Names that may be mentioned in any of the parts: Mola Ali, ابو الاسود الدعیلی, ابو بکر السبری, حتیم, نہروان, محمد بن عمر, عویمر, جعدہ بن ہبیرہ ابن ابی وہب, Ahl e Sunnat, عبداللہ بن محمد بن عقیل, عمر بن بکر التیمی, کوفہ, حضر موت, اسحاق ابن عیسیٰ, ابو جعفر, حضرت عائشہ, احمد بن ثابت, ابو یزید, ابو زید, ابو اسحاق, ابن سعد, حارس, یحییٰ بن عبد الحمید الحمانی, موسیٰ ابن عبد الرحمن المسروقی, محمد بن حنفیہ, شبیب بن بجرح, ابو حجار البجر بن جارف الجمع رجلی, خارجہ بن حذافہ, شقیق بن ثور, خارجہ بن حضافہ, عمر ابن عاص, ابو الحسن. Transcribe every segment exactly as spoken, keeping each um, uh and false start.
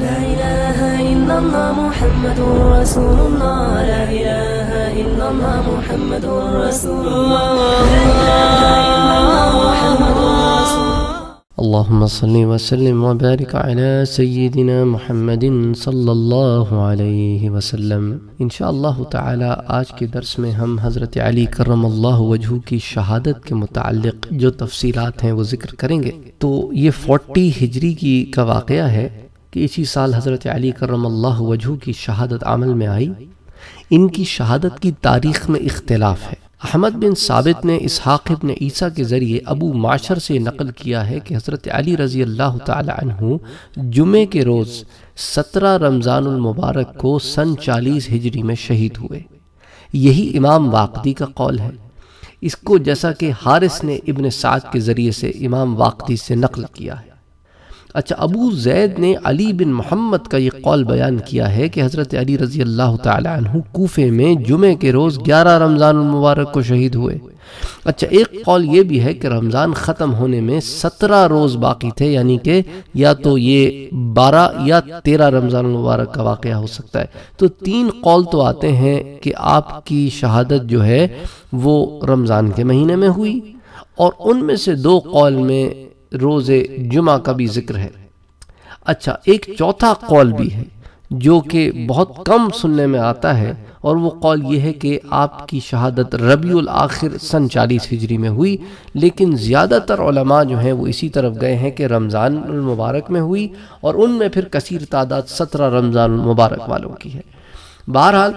لا إله إلا الله محمد رسول الله لا إله إلا الله محمد رسول الله لا إله إلا الله محمد رسول الله اللهم صل وسلم وبارك على سيدنا محمد صلی اللہ علیہ وسلم. انشاءاللہ تعالی آج کے درس میں ہم حضرت علی کرم اللہ وجہہ کی شہادت کے متعلق جو تفصیلات ہیں وہ ذکر کریں گے. تو یہ چالیس ہجری کی کا واقعہ ہے کہ اسی سال حضرت علی کرم اللہ وجہہ کی شہادت عمل میں آئی. ان کی شہادت کی تاریخ میں اختلاف ہے. احمد بن ثابت نے اسحاق ابن عیسیٰ کے ذریعے ابو معشر سے نقل کیا ہے کہ حضرت علی رضی اللہ تعالی عنہ جمعے کے روز سترہ رمضان المبارک کو سن چالیس ہجری میں شہید ہوئے. یہی امام واقعی کا قول ہے. اس کو جیسا کہ حارس نے ابن سعد کے ذریعے سے امام واقعی سے نقل کیا ہے. اچھا، ابو زید نے علی بن محمد کا یہ قول بیان کیا ہے کہ حضرت علی رضی اللہ تعالی عنہ کوفے میں جمعے کے روز گیارہ رمضان المبارک کو شہید ہوئے. اچھا، ایک قول یہ بھی ہے کہ رمضان ختم ہونے میں سترہ روز باقی تھے، یعنی کہ یا تو یہ بارہ یا تیرہ رمضان المبارک کا واقعہ ہو سکتا ہے. تو تین قول تو آتے ہیں کہ آپ کی شہادت جو ہے وہ رمضان کے مہینے میں ہوئی، اور ان میں سے دو قول میں روز جمعہ کا بھی ذکر ہے. اچھا، ایک چوتھا قول بھی ہے جو کہ بہت کم سننے میں آتا ہے، اور وہ قول یہ ہے کہ آپ کی شہادت ربیع الاخر سن چالیس ہجری میں ہوئی، لیکن زیادہ تر علماء جو ہیں وہ اسی طرف گئے ہیں کہ رمضان المبارک میں ہوئی، اور ان میں پھر کثیر تعداد سترہ رمضان المبارک والوں کی ہے. بہرحال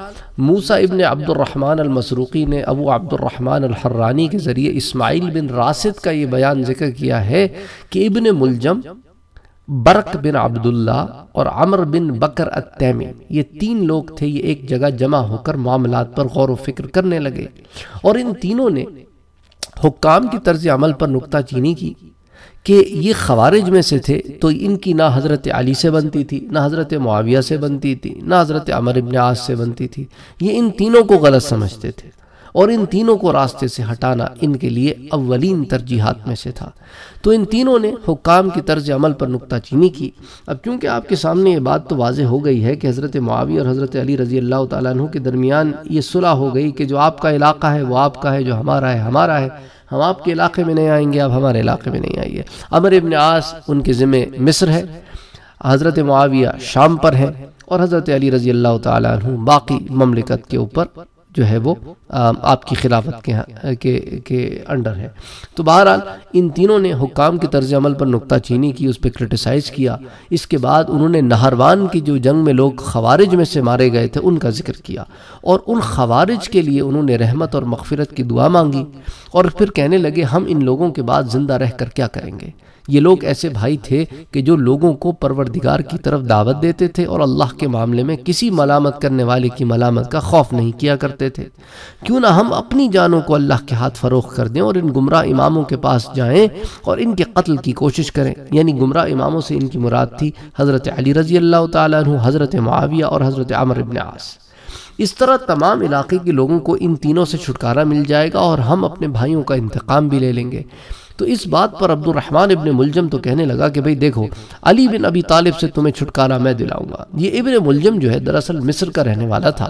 موسیٰ ابن عبد الرحمن المسروقی نے ابو عبد الرحمن الحرانی کے ذریعے اسماعیل بن راست کا یہ بیان ذکر کیا ہے کہ ابن ملجم، برق بن عبداللہ اور عمر بن بکر التیمی، یہ تین لوگ تھے. یہ ایک جگہ جمع ہو کر معاملات پر غور و فکر کرنے لگے، اور ان تینوں نے حکام کی طرز عمل پر نکتہ چینی کی کہ یہ خوارج میں سے تھے، تو ان کی نہ حضرت علی سے بنتی تھی، نہ حضرت معاویہ سے بنتی تھی، نہ حضرت عمر ابن عاص سے بنتی تھی. یہ ان تینوں کو غلط سمجھتے تھے، اور ان تینوں کو راستے سے ہٹانا ان کے لیے اولین ترجیحات میں سے تھا. تو ان تینوں نے حکام کی طرز عمل پر نکتہ چینی کی. اب چونکہ آپ کے سامنے یہ بات تو واضح ہو گئی ہے کہ حضرت معاویہ اور حضرت علی رضی اللہ تعالیٰ عنہ کے درمیان یہ صلح ہو گئی کہ جو آپ کا علاقہ ہے وہ آپ کا ہے، جو ہمارا ہے ہمارا ہے، ہم آپ کے علاقے میں نہیں آئیں گے، آپ ہمارے علاقے میں نہیں آئیے. عمر ابن عاص ان کے ذمہ مصر ہے، حضرت معاویہ شام پر ہیں، اور حضرت علی رضی اللہ تعالیٰ عنہ باقی مملکت کے اوپر جو ہے وہ آپ کی خلافت کے کے انڈر ہے. تو بہرحال ان تینوں نے حکام کے طرز عمل پر نکتہ چینی کی، اس پہ کرٹیسائز کیا. اس کے بعد انہوں نے نہروان کی جو جنگ میں لوگ خوارج میں سے مارے گئے تھے ان کا ذکر کیا، اور ان خوارج کے لیے انہوں نے رحمت اور مغفرت کی دعا مانگی، اور پھر کہنے لگے ہم ان لوگوں کے بعد زندہ رہ کر کیا کریں گے. یہ لوگ ایسے بھائی تھے کہ جو لوگوں کو پروردگار کی طرف دعوت دیتے تھے، اور اللہ کے معاملے میں کسی ملامت کرنے والے کی ملامت کا خوف نہیں کیا کرتے تھے. کیوں نہ ہم اپنی جانوں کو اللہ کے ہاتھ فروخت کر دیں، اور ان گمراہ اماموں کے پاس جائیں اور ان کے قتل کی کوشش کریں. یعنی گمراہ اماموں سے ان کی مراد تھی حضرت علی رضی اللہ تعالیٰ عنہ، حضرت معاویہ اور حضرت عمر ابن عاص. اس طرح تمام علاقے کے لوگوں کو ان تینوں سے چھٹکارا مل جائے گا، اور ہم اپنے بھائیوں کا انتقام بھی لے لیں گے. تو اس بات پر عبد الرحمن ابن ملجم تو کہنے لگا کہ بھئی دیکھو، علی بن ابی طالب سے تمہیں چھٹکارا میں دلاؤں گا. یہ ابن ملجم جو ہے دراصل مصر کا رہنے والا تھا.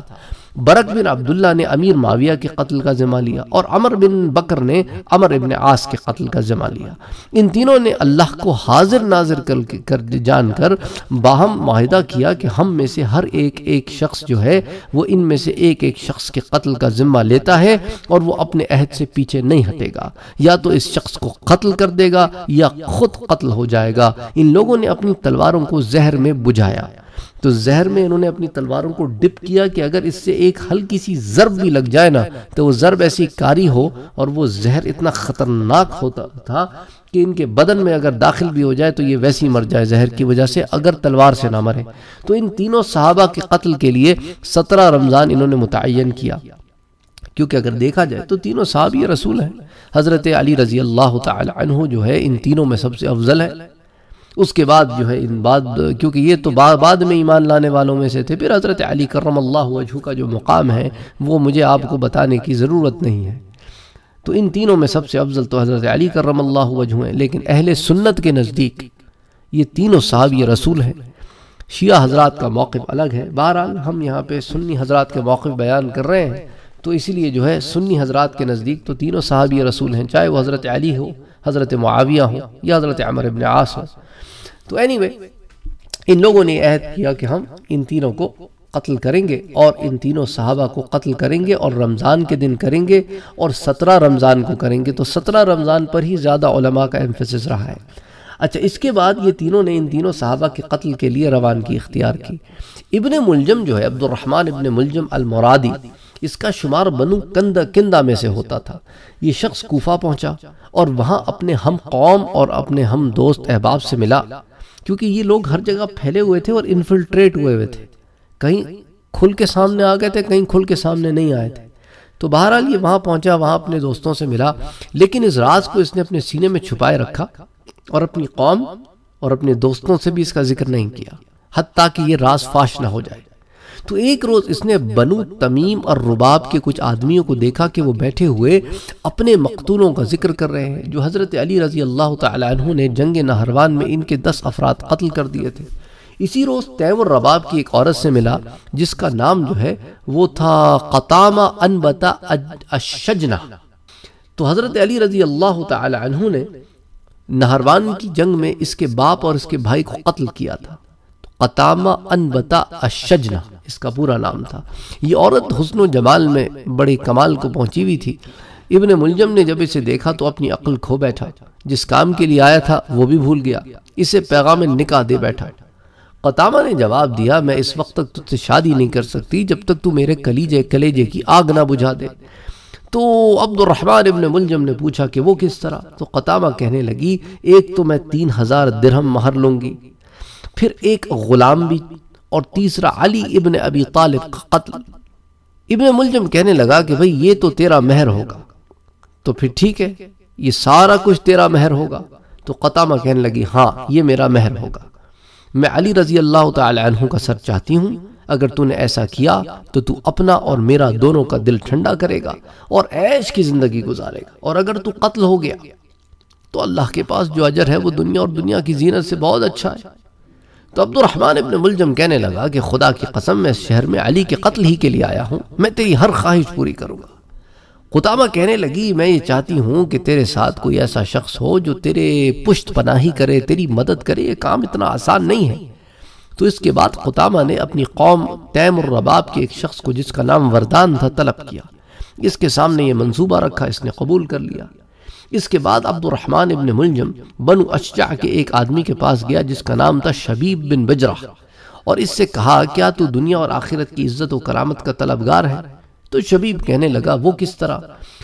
برق بن عبداللہ نے امیر معاویہ کے قتل کا ذمہ لیا، اور عمر بن بکر نے عمر ابن عاص کے قتل کا ذمہ لیا. ان تینوں نے اللہ کو حاضر ناظر کر جان کر باہم معاہدہ کیا کہ ہم میں سے ہر ایک ایک شخص جو ہے وہ ان میں سے ایک ایک شخص کے قتل کا ذمہ لیتا ہے، اور وہ اپنے عہد سے پیچھے نہیں ہٹے گا، یا تو اس شخص کو قتل کر دے گا یا خود قتل ہو جائے گا. ان لوگوں نے اپنی تلواروں کو زہر میں بجھایا، تو زہر میں انہوں نے اپنی تلواروں کو ڈپ کیا کہ اگر اس سے ایک ہلکی سی ضرب بھی لگ جائے نا تو وہ ضرب ایسی کاری ہو، اور وہ زہر اتنا خطرناک ہوتا تھا کہ ان کے بدن میں اگر داخل بھی ہو جائے تو یہ ویسی مر جائے زہر کی وجہ سے، اگر تلوار سے نہ مرے. تو ان تینوں صحابہ کے قتل کے لیے سترہ رمضان انہوں نے متعین کیا، کیونکہ اگر دیکھا جائے تو تینوں صحابی رسول ہیں. حضرت علی رضی اللہ تعالی عنہ جو ہے ان تینوں میں سب سے افضل ہے. اس کے بعد جو ہے ان بعد، کیونکہ یہ تو بعد میں ایمان لانے والوں میں سے تھے. پھر حضرت علی کرم اللہ وجہہ کا جو مقام ہے وہ مجھے آپ کو بتانے کی ضرورت نہیں ہے. تو ان تینوں میں سب سے افضل تو حضرت علی کرم اللہ وجہہ ہیں، لیکن اہل سنت کے نزدیک یہ تینوں صحابی رسول ہیں. شیعہ حضرات کا موقف الگ ہے. بہرحال ہم یہاں پہ سنی حضرات کے موقف بیان کر رہے ہیں, تو اسی لیے جو ہے سنی حضرات کے نزدیک تو تینوں صحابی رسول ہیں, چاہے وہ حضرت علی ہو, حضرت معاویہ ہو, یا حضرت عمر ابن عاص ہو. تو اینی وے ان لوگوں نے عہد کیا کہ ہم ان تینوں کو قتل کریں گے, اور ان تینوں صحابہ کو قتل کریں گے, اور رمضان کے دن کریں گے, اور سترہ رمضان کو کریں گے. تو سترہ رمضان پر ہی زیادہ علماء کا ایمفیسس رہا ہے. اچھا, اس کے بعد یہ تینوں نے ان تینوں صحابہ کے قتل کے لیے روانگی اختیار کی. ابن ملجم جو ہے, عبد الرحمن ابن ملجم المرادی, اس کا شمار بنو کندہ کندہ میں سے ہوتا تھا. یہ شخص کوفہ پہنچا اور وہاں اپنے ہم قوم اور اپنے ہم دوست احباب سے ملا, کیونکہ یہ لوگ ہر جگہ پھیلے ہوئے تھے اور انفلٹریٹ ہوئے ہوئے تھے, کہیں کھل کے سامنے آ گئے تھے, کہیں کھل کے سامنے نہیں آئے تھے. تو بہرحال یہ وہاں پہنچا, وہاں اپنے دوستوں سے ملا, لیکن اس راز کو اس نے اپنے سینے میں چھپائے رکھا اور اپنی قوم اور اپنے دوستوں سے بھی اس کا ذکر نہیں کیا, حتیٰ کہ یہ راز فاش نہ ہو جائے. تو ایک روز اس نے بنو تمیم اور رباب کے کچھ آدمیوں کو دیکھا کہ وہ بیٹھے ہوئے اپنے مقتولوں کا ذکر کر رہے ہیں, جو حضرت علی رضی اللہ تعالیٰ عنہ نے جنگ نہروان میں ان کے دس افراد قتل کر دیے تھے. اسی روز تیم اور رباب کی ایک عورت سے ملا جس کا نام جو ہے وہ تھا قطاما انبتا اششجنا. تو حضرت علی رضی اللہ تعالیٰ عنہ نے نہروان کی جنگ میں اس کے باپ اور اس کے بھائی کو قتل کیا تھا. قطاما انبتا اشجنا اس کا پورا نام تھا. یہ عورت حسن و جمال میں بڑے کمال کو پہنچی ہوئی تھی. ابن ملجم نے جب اسے دیکھا تو اپنی عقل کھو بیٹھا, جس کام کے لیے آیا تھا وہ بھی بھول گیا, اسے پیغام نکاح دے بیٹھا. قطامہ نے جواب دیا, میں اس وقت تک تجھ سے شادی نہیں کر سکتی جب تک تو میرے کلیجے کلیجے کی آگ نہ بجھا دے. تو عبد الرحمن ابن ملجم نے پوچھا کہ وہ کس طرح؟ تو قطامہ کہنے لگی, ایک تو میں تین ہزار درہم مہر لوں گی, پھر ایک غلام بھی, اور تیسرا علی ابن ابی طالب کا قتل. ابن ملجم کہنے لگا کہ بھئی یہ تو تیرا مہر ہوگا. تو پھر ٹھیک ہے, یہ سارا کچھ تیرا مہر ہوگا؟ تو قطامہ کہنے لگی, ہاں یہ میرا مہر ہوگا, میں علی رضی اللہ تعالی عنہ کا سر چاہتی ہوں. اگر تو نے ایسا کیا تو تو اپنا اور میرا دونوں کا دل ٹھنڈا کرے گا اور عیش کی زندگی گزارے گا, اور اگر تو قتل ہو گیا تو اللہ کے پاس جو اجر ہے وہ دنیا اور دنیا کی زینت سے بہت اچھا ہے. تو عبد الرحمن ابن ملجم کہنے لگا کہ خدا کی قسم, میں اس شہر میں علی کے قتل ہی کے لیے آیا ہوں, میں تیری ہر خواہش پوری کروں گا. قطامہ کہنے لگی, میں یہ چاہتی ہوں کہ تیرے ساتھ کوئی ایسا شخص ہو جو تیرے پشت پناہی کرے, تیری مدد کرے. یہ کام اتنا آسان نہیں ہے. تو اس کے بعد قطامہ نے اپنی قوم تیم الرباب کے ایک شخص کو, جس کا نام وردان تھا, طلب کیا. اس کے سامنے یہ منصوبہ رکھا, اس نے قبول کر لیا. اس کے بعد عبد الرحمن ابن ملجم بنو اشجع کے ایک آدمی کے پاس گیا جس کا نام تھا شبیب بن بجرح, اور اس سے کہا, کیا تو دنیا اور آخرت کی عزت و کرامت کا طلبگار ہے؟ تو شبیب کہنے لگا, وہ کس طرح؟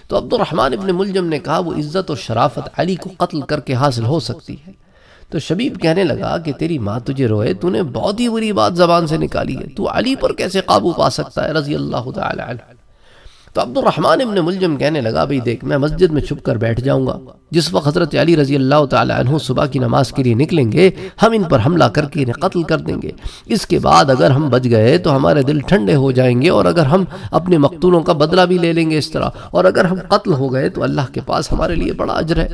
تو عبد الرحمن ابن ملجم نے کہا, وہ عزت اور شرافت علی کو قتل کر کے حاصل ہو سکتی ہے. تو شبیب کہنے لگا کہ تیری ماں تجھے روئے, تو نے بہت ہی بری بات زبان سے نکالی ہے, تو علی پر کیسے قابو پا سکتا ہے رضی اللہ تعالی عنہ. تو عبد الرحمن ابن ملجم کہنے لگا, بھئی دیکھ, میں مسجد میں چھپ کر بیٹھ جاؤں گا, جس وقت حضرت علی رضی اللہ تعالی عنہ صبح کی نماز کے لیے نکلیں گے ہم ان پر حملہ کر کے انہیں قتل کر دیں گے. اس کے بعد اگر ہم بچ گئے تو ہمارے دل ٹھنڈے ہو جائیں گے, اور اگر ہم اپنے مقتولوں کا بدلہ بھی لے لیں گے اس طرح, اور اگر ہم قتل ہو گئے تو اللہ کے پاس ہمارے لیے بڑا اجر ہے,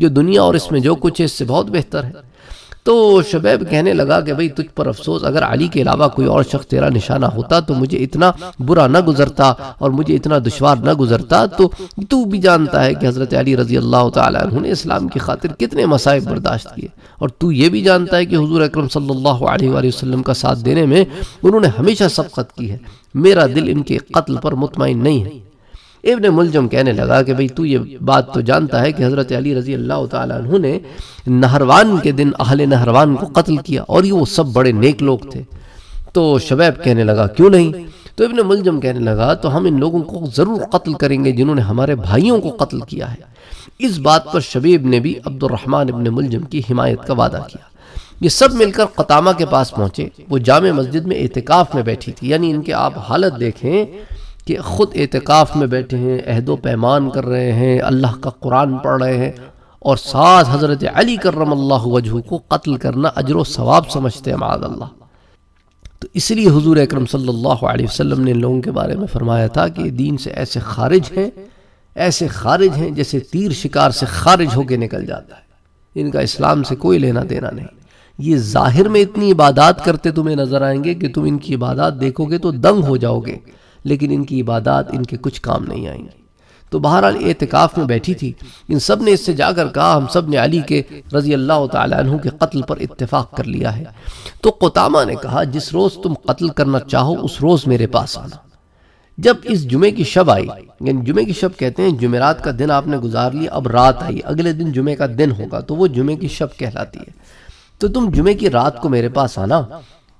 جو دنیا اور اس میں جو کچھ ہے اس سے بہت بہتر ہے. تو شبیب کہنے لگا کہ بھئی تجھ پر افسوس, اگر علی کے علاوہ کوئی اور شخص تیرا نشانہ ہوتا تو مجھے اتنا برا نہ گزرتا اور مجھے اتنا دشوار نہ گزرتا. تو تو بھی جانتا ہے کہ حضرت علی رضی اللہ تعالیٰ عنہ نے اسلام کی خاطر کتنے مصائب برداشت کیے, اور تو یہ بھی جانتا ہے کہ حضور اکرم صلی اللہ علیہ وآلہ وسلم کا ساتھ دینے میں انہوں نے ہمیشہ سبقت کی ہے. میرا دل ان کے قتل پر مطمئن نہیں ہے. ابن ملجم کہنے لگا کہ بھئی تو یہ بات تو جانتا ہے کہ حضرت علی رضی اللہ تعالیٰ عنہ نے نہروان کے دن اہل نہروان کو قتل کیا, اور یہ وہ سب بڑے نیک لوگ تھے. تو شبیب کہنے لگا, کیوں نہیں؟ تو ابن ملجم کہنے لگا, تو ہم ان لوگوں کو ضرور قتل کریں گے جنہوں نے ہمارے بھائیوں کو قتل کیا ہے. اس بات پر شبیب نے بھی عبد الرحمن ابن ملجم کی حمایت کا وعدہ کیا. یہ سب مل کر قطامہ کے پاس پہنچے. وہ جامع مسجد میں اعتکاف میں بیٹھی تھی, یعنی ان کے آپ حالت دیکھیں کہ خود اعتکاف میں بیٹھے ہیں, عہد و پیمان کر رہے ہیں, اللہ کا قرآن پڑھ رہے ہیں, اور ساتھ حضرت علی کرم اللہ وجہہ کو قتل کرنا اجر و ثواب سمجھتے ہیں معاذ اللہ. تو اس لیے حضور اکرم صلی اللہ علیہ وسلم نے ان لوگوں کے بارے میں فرمایا تھا کہ دین سے ایسے خارج ہیں, ایسے خارج ہیں جیسے تیر شکار سے خارج ہو کے نکل جاتا ہے, ان کا اسلام سے کوئی لینا دینا نہیں. یہ ظاہر میں اتنی عبادات کرتے تمہیں نظر آئیں گے کہ تم ان کی عبادات دیکھو گے تو دنگ ہو جاؤ گے، لیکن ان کی عبادات ان کے کچھ کام نہیں آئیں گی۔ تو بہرحال اعتکاف میں بیٹھی تھی، ان سب نے اس سے جا کر کہا ہم سب نے علی کے رضی اللہ تعالیٰ عنہ کے قتل پر اتفاق کر لیا ہے۔ تو قطامہ نے کہا جس روز تم قتل کرنا چاہو اس روز میرے پاس آنا۔ جب اس جمعے کی شب آئی، یعنی جمعے کی شب کہتے ہیں جمعرات کا دن آپ نے گزار لیا، اب رات آئی، اگلے دن جمعے کا دن ہوگا تو وہ جمعے کی شب کہلاتی ہے، تو تم جمعے کی رات کو میرے پاس آنا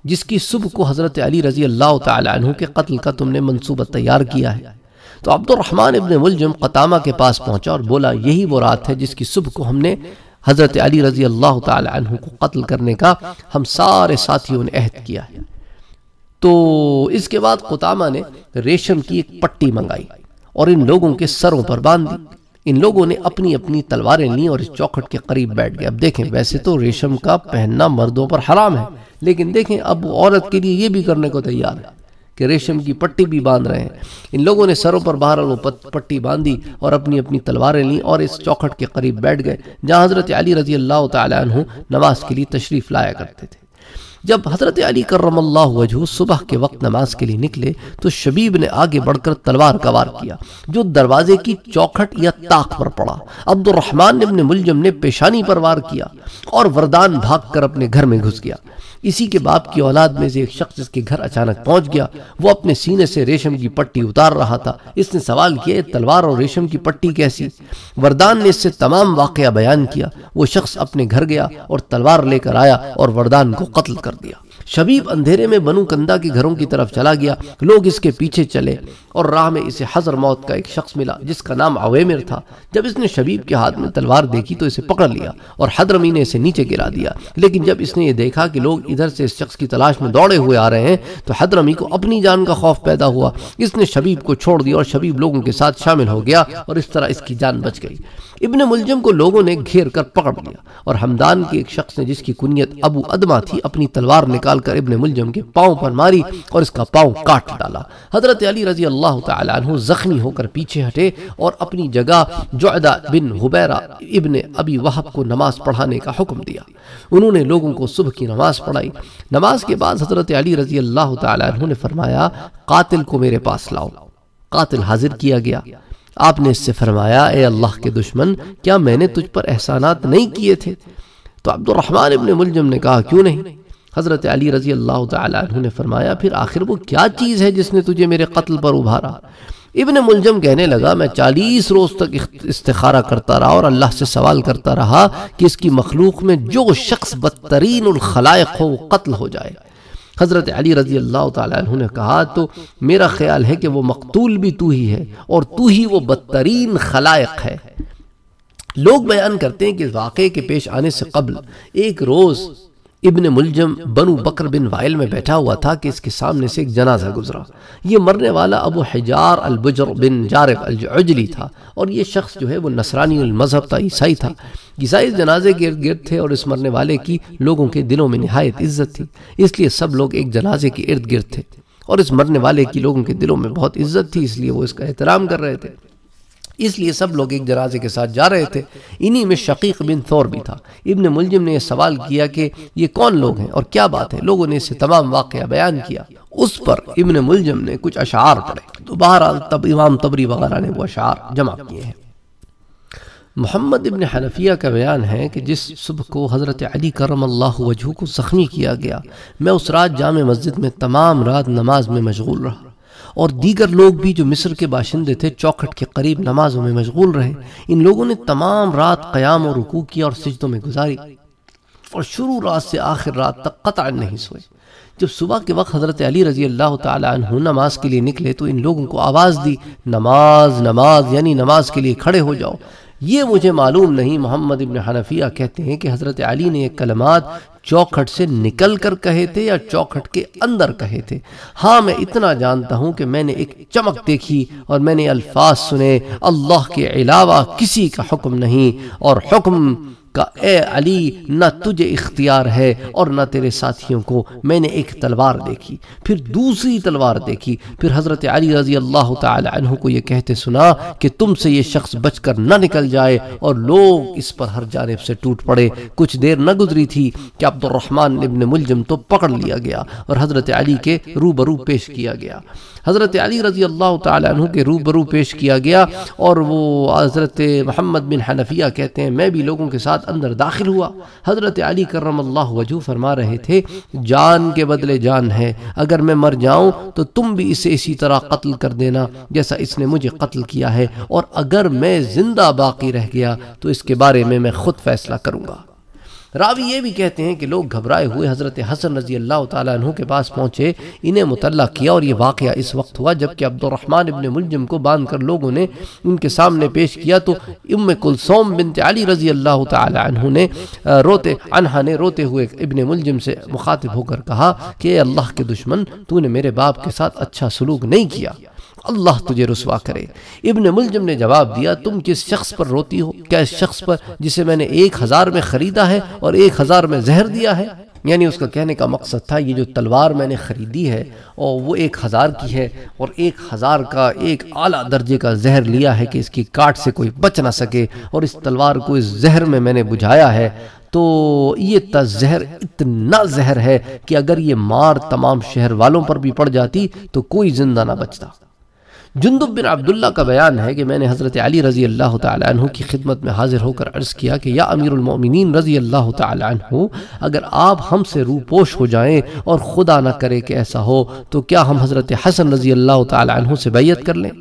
جس کی صبح کو حضرت علی رضی اللہ تعالیٰ عنہ کے قتل کا تم نے منصوبہ تیار کیا ہے۔ تو عبد الرحمن ابن ملجم قطامہ کے پاس پہنچا اور بولا یہی وہ رات ہے جس کی صبح کو ہم نے حضرت علی رضی اللہ تعالی عنہ کو قتل کرنے کا ہم سارے ساتھیوں نے عہد کیا ہے۔ تو اس کے بعد قطامہ نے ریشم کی ایک پٹی منگائی اور ان لوگوں کے سروں پر باندھ دی۔ ان لوگوں نے اپنی اپنی تلواریں لیں اور اس چوکھٹ کے قریب بیٹھ گئے۔ اب دیکھیں ویسے تو ریشم کا پہننا مردوں پر حرام ہے، لیکن دیکھیں اب عورت کے لیے یہ بھی کرنے کو تیار ہے کہ ریشم کی پٹی بھی باندھ رہے ہیں۔ ان لوگوں نے سروں پر بہرحال وہ پٹی باندھی اور اپنی اپنی تلواریں لیں اور اس چوکھٹ کے قریب بیٹھ گئے جہاں حضرت علی رضی اللہ تعالیٰ عنہ نماز کے لیے تشریف لایا کرتے تھے۔ جب حضرت علی کرم اللہ وجہہ صبح کے وقت نماز کے لیے نکلے تو شبیب نے آگے بڑھ کر تلوار کا وار کیا جو دروازے کی چوکھٹ یا طاق پر پڑا۔ عبد الرحمن ابن ملجم نے پیشانی پر وار کیا اور وردان بھاگ کر اپنے گھر میں گھس گیا۔ اسی کے باپ کی اولاد میں سے ایک شخص اس کے گھر اچانک پہنچ گیا، وہ اپنے سینے سے ریشم کی پٹی اتار رہا تھا۔ اس نے سوال کیا یہ تلوار اور ریشم کی پٹی کیسی؟ وردان نے اس سے تمام واقعہ بیان کیا۔ وہ شخص اپنے گھر گیا اور تلوار لے کر آیا اور وردان کو قتل کر دیا۔ شبیب اندھیرے میں بنو کندہ کے گھروں کی طرف چلا گیا، لوگ اس کے پیچھے چلے اور راہ میں اسے حضر موت کا ایک شخص ملا جس کا نام عویمر تھا۔ جب اس نے شبیب کے ہاتھ میں تلوار دیکھی تو اسے پکڑ لیا اور حضرمی نے اسے نیچے گرا دیا، لیکن جب اس نے یہ دیکھا کہ لوگ ادھر سے اس شخص کی تلاش میں دوڑے ہوئے آ رہے ہیں تو حضرمی کو اپنی جان کا خوف پیدا ہوا، اس نے شبیب کو چھوڑ دیا اور شبیب لوگوں کے ساتھ شامل ہو گیا اور اس طرح اس کی جان بچ گئی۔ ابن ملجم کو لوگوں نے گھیر کر پکڑ لیا اور ہمدان کے ایک شخص نے جس کی کنیت ابو ادمہ تھی اپنی تلوار نکال کر ابن ملجم کے پاؤں پر ماری اور اس کا پاؤں کاٹ ڈالا۔ حضرت علی رضی اللہ تعالیٰ عنہ زخمی ہو کر پیچھے ہٹے اور اپنی جگہ جعدہ بن ہبیرہ ابن ابی وہب کو نماز پڑھانے کا حکم دیا۔ انہوں نے لوگوں کو صبح کی نماز پڑھائی۔ نماز کے بعد حضرت علی رضی اللہ تعالیٰ عنہ نے فرمایا قاتل کو میرے پاس لاؤ۔ قاتل حاضر کیا گیا۔ آپ نے اس سے فرمایا اے اللہ کے دشمن، کیا میں نے تجھ پر احسانات نہیں کیے تھے؟ تو عبد الرحمن ابن ملجم نے کہا کیوں نہیں؟ حضرت علی رضی اللہ تعالیٰ عنہ نے فرمایا پھر آخر وہ کیا چیز ہے جس نے تجھے میرے قتل پر ابھارا؟ ابن ملجم کہنے لگا میں چالیس روز تک استخارہ کرتا رہا اور اللہ سے سوال کرتا رہا کہ اس کی مخلوق میں جو شخص بدترین الخلائق ہو وہ قتل ہو جائے۔ حضرت علی رضی اللہ تعالیٰ عنہ نے کہا تو میرا خیال ہے کہ وہ مقتول بھی تو ہی ہے اور تو ہی وہ بدترین خلائق ہے۔ لوگ بیان کرتے ہیں کہ واقعے کے پیش آنے سے قبل ایک روز ابن ملجم بنو بکر بن وائل میں بیٹھا ہوا تھا کہ اس کے سامنے سے ایک جنازہ گزرا۔ یہ مرنے والا ابو حجار البجر بن جارف الجمع رجلی تھا اور یہ شخص جو ہے وہ نصرانی المذہب تھا، عیسائی تھا۔ عیسائی جنازے کے ارد گرد تھے اور اس مرنے والے کی لوگوں کے دلوں میں نہایت عزت تھی، اس لیے سب لوگ ایک جنازے کے ارد گرد تھے اور اس مرنے والے کی لوگوں کے دلوں میں بہت عزت تھی، اس لیے وہ اس کا احترام کر رہے تھے، اس لیے سب لوگ ایک جنازے کے ساتھ جا رہے تھے۔ انہی میں شقیق بن ثور بھی تھا۔ ابن ملجم نے یہ سوال کیا کہ یہ کون لوگ ہیں اور کیا بات ہے؟ لوگوں نے اس سے تمام واقعہ بیان کیا۔ اس پر ابن ملجم نے کچھ اشعار پڑھے تو بہرحال تب امام طبری وغیرہ نے وہ اشعار جمع کیے ہیں۔ محمد بن حنفیہ کا بیان ہے کہ جس صبح کو حضرت علی کرم اللہ وجہہ کو زخمی کیا گیا، میں اس رات جامع مسجد میں تمام رات نماز میں مشغول رہا اور دیگر لوگ بھی جو مصر کے باشندے تھے چوکھٹ کے قریب نمازوں میں مشغول رہے۔ ان لوگوں نے تمام رات قیام اور رکوع کیا اور سجدوں میں گزاری اور شروع رات سے آخر رات تک قطعا نہیں سوئے۔ جب صبح کے وقت حضرت علی رضی اللہ تعالیٰ عنہ نماز کے لیے نکلے تو ان لوگوں کو آواز دی نماز نماز، یعنی نماز کے لیے کھڑے ہو جاؤ۔ یہ مجھے معلوم نہیں، محمد ابن حنفیہ کہتے ہیں کہ حضرت علی نے یہ کلمات چوکھٹ سے نکل کر کہے تھے یا چوکھٹ کے اندر کہے تھے۔ ہاں میں اتنا جانتا ہوں کہ میں نے ایک چمک دیکھی اور میں نے الفاظ سنے، اللہ کے علاوہ کسی کا حکم نہیں اور حکم کا اے علی نہ تجھے اختیار ہے اور نہ تیرے ساتھیوں کو. میں نے ایک تلوار دیکھی, پھر دوسری تلوار دیکھی, پھر حضرت علی رضی اللہ تعالی عنہ کو یہ کہتے سنا کہ تم سے یہ شخص بچ کر نہ نکل جائے, اور لوگ اس پر ہر جانب سے ٹوٹ پڑے. کچھ دیر نہ گزری تھی کہ عبد الرحمن ابن ملجم تو پکڑ لیا گیا اور حضرت علی کے روبرو پیش کیا گیا. حضرت علی رضی اللہ تعالی عنہ کے روبرو پیش کیا گیا, اور وہ حضرت محمد بن حنفیہ کہتے ہیں میں بھی لوگوں کے ساتھ اندر داخل ہوا. حضرت علی کرم اللہ وجہ فرما رہے تھے جان کے بدلے جان ہے, اگر میں مر جاؤں تو تم بھی اسے اسی طرح قتل کر دینا جیسا اس نے مجھے قتل کیا ہے, اور اگر میں زندہ باقی رہ گیا تو اس کے بارے میں میں خود فیصلہ کروں گا. راوی یہ بھی کہتے ہیں کہ لوگ گھبرائے ہوئے حضرت حسن رضی اللہ تعالیٰ عنہ کے پاس پہنچے, انہیں مطلع کیا, اور یہ واقعہ اس وقت ہوا جب کہ عبد الرحمن ابن ملجم کو باندھ کر لوگوں نے ان کے سامنے پیش کیا, تو ام کلثوم بنت علی رضی اللہ تعالیٰ عنہ نے روتے عنہ نے روتے ہوئے ابن ملجم سے مخاطب ہو کر کہا کہ اے اللہ کے دشمن, تو نے میرے باپ کے ساتھ اچھا سلوک نہیں کیا, اللہ تجھے رسوا کرے. ابن ملجم نے جواب دیا تم کس شخص پر روتی ہو؟ کیا اس شخص پر جسے میں نے ایک ہزار میں خریدا ہے اور ایک ہزار میں زہر دیا ہے؟ یعنی اس کا کہنے کا مقصد تھا یہ جو تلوار میں نے خریدی ہے اور وہ ایک ہزار کی ہے, اور ایک ہزار کا ایک اعلیٰ درجے کا زہر لیا ہے کہ اس کی کاٹ سے کوئی بچ نہ سکے, اور اس تلوار کو اس زہر میں میں نے بجھایا ہے, تو یہ زہر اتنا زہر ہے کہ اگر یہ مار تمام شہر والوں پر بھی پڑ جاتی تو کوئی زندہ نہ بچتا. جندب بن عبداللہ کا بیان ہے کہ میں نے حضرت علی رضی اللہ تعالیٰ عنہ کی خدمت میں حاضر ہو کر عرض کیا کہ یا امیر المؤمنین رضی اللہ تعالیٰ عنہ, اگر آپ ہم سے روپوش ہو جائیں اور خدا نہ کرے کہ ایسا ہو, تو کیا ہم حضرت حسن رضی اللہ تعالیٰ عنہ سے بیعت کر لیں؟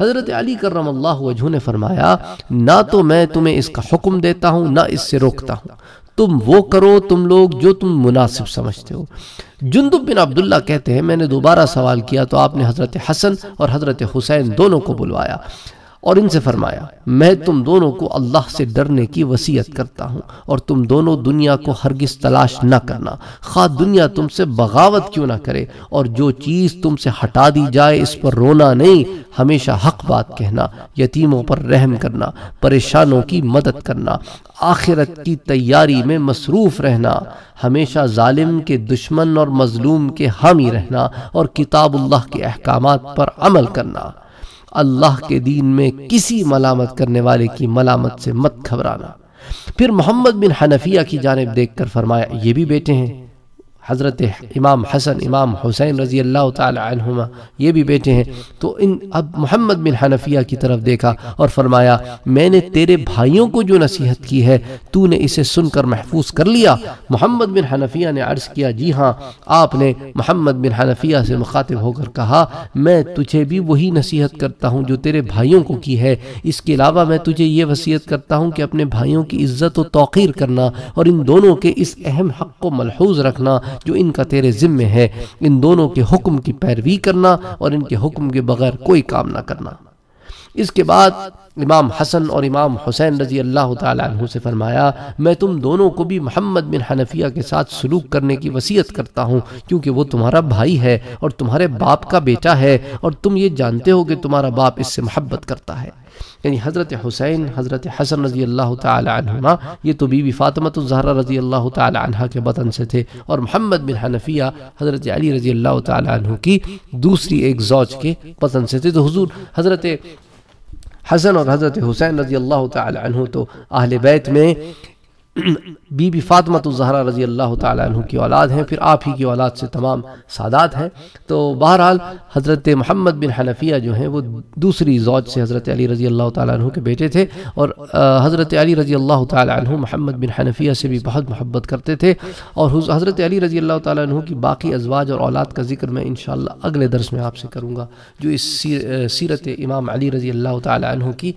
حضرت علی کرم اللہ وجہ نے فرمایا نہ تو میں تمہیں اس کا حکم دیتا ہوں نہ اس سے روکتا ہوں, تم وہ کرو تم لوگ جو تم مناسب سمجھتے ہو. جندب بن عبداللہ کہتے ہیں میں نے دوبارہ سوال کیا تو آپ نے حضرت حسن اور حضرت حسین دونوں کو بلوایا اور ان سے فرمایا میں تم دونوں کو اللہ سے ڈرنے کی وصیت کرتا ہوں, اور تم دونوں دنیا کو ہرگز تلاش نہ کرنا, خواہ دنیا تم سے بغاوت کیوں نہ کرے, اور جو چیز تم سے ہٹا دی جائے اس پر رونا نہیں, ہمیشہ حق بات کہنا, یتیموں پر رحم کرنا, پریشانوں کی مدد کرنا, آخرت کی تیاری میں مصروف رہنا, ہمیشہ ظالم کے دشمن اور مظلوم کے حامی رہنا, اور کتاب اللہ کے احکامات پر عمل کرنا. اللہ کے دین میں کسی ملامت کرنے والے کی ملامت سے مت گھبرانا. پھر محمد بن حنفیہ کی جانب دیکھ کر فرمایا یہ بھی بیٹے ہیں حضرت امام حسن امام حسین رضی اللہ تعالی عنہما, یہ بھی بیٹے ہیں. تو ان اب محمد بن حنفیہ کی طرف دیکھا اور فرمایا میں نے تیرے بھائیوں کو جو نصیحت کی ہے تو نے اسے سن کر محفوظ کر لیا؟ محمد بن حنفیہ نے عرض کیا جی ہاں. آپ نے محمد بن حنفیہ سے مخاطب ہو کر کہا میں تجھے بھی وہی نصیحت کرتا ہوں جو تیرے بھائیوں کو کی ہے, اس کے علاوہ میں تجھے یہ وصیت کرتا ہوں کہ اپنے بھائیوں کی عزت و توقیر کرنا, اور ان دونوں کے اس اہم حق کو ملحوظ رکھنا جو ان کا تیرے ذمہ ہے, ان دونوں کے حکم کی پیروی کرنا اور ان کے حکم کے بغیر کوئی کام نہ کرنا. اس کے بعد امام حسن اور امام حسین رضی اللہ تعالیٰ عنہ سے فرمایا میں تم دونوں کو بھی محمد بن حنفیہ کے ساتھ سلوک کرنے کی وصیت کرتا ہوں, کیونکہ وہ تمہارا بھائی ہے اور تمہارے باپ کا بیٹا ہے, اور تم یہ جانتے ہو کہ تمہارا باپ اس سے محبت کرتا ہے. یعنی حضرت حسین حضرت حسن رضی اللہ تعالی عنہما یہ تو بیوی فاطمۃ الزہرا رضی اللہ تعالی عنہا کے وطن سے تھے, اور محمد بن حنفیہ حضرت علی رضی اللہ تعالی عنہ کی دوسری ایک زوج کے وطن سے تھے. تو حضور حضرت حسن اور حضرت حسین رضی اللہ تعالی عنہ تو اہل بیت میں بی بی فاطمۃ الزہرا رضی اللہ تعالیٰ عنہ کی اولاد ہیں, پھر آپ ہی کی اولاد سے تمام سادات ہیں. تو بہرحال حضرت محمد بن حنفیہ جو ہیں وہ دوسری زوج سے حضرت علی رضی اللہ تعالیٰ عنہ کے بیٹے تھے, اور حضرت علی رضی اللہ تعالیٰ عنہ محمد بن حنفیہ سے بھی بہت محبت کرتے تھے. اور حضرت علی رضی اللہ تعالیٰ عنہ کی باقی ازواج اور اولاد کا ذکر میں انشاءاللہ اگلے درس میں آپ سے کروں گا, جو اس سیرت امام علی رضی اللہ تعالیٰ عنہ کی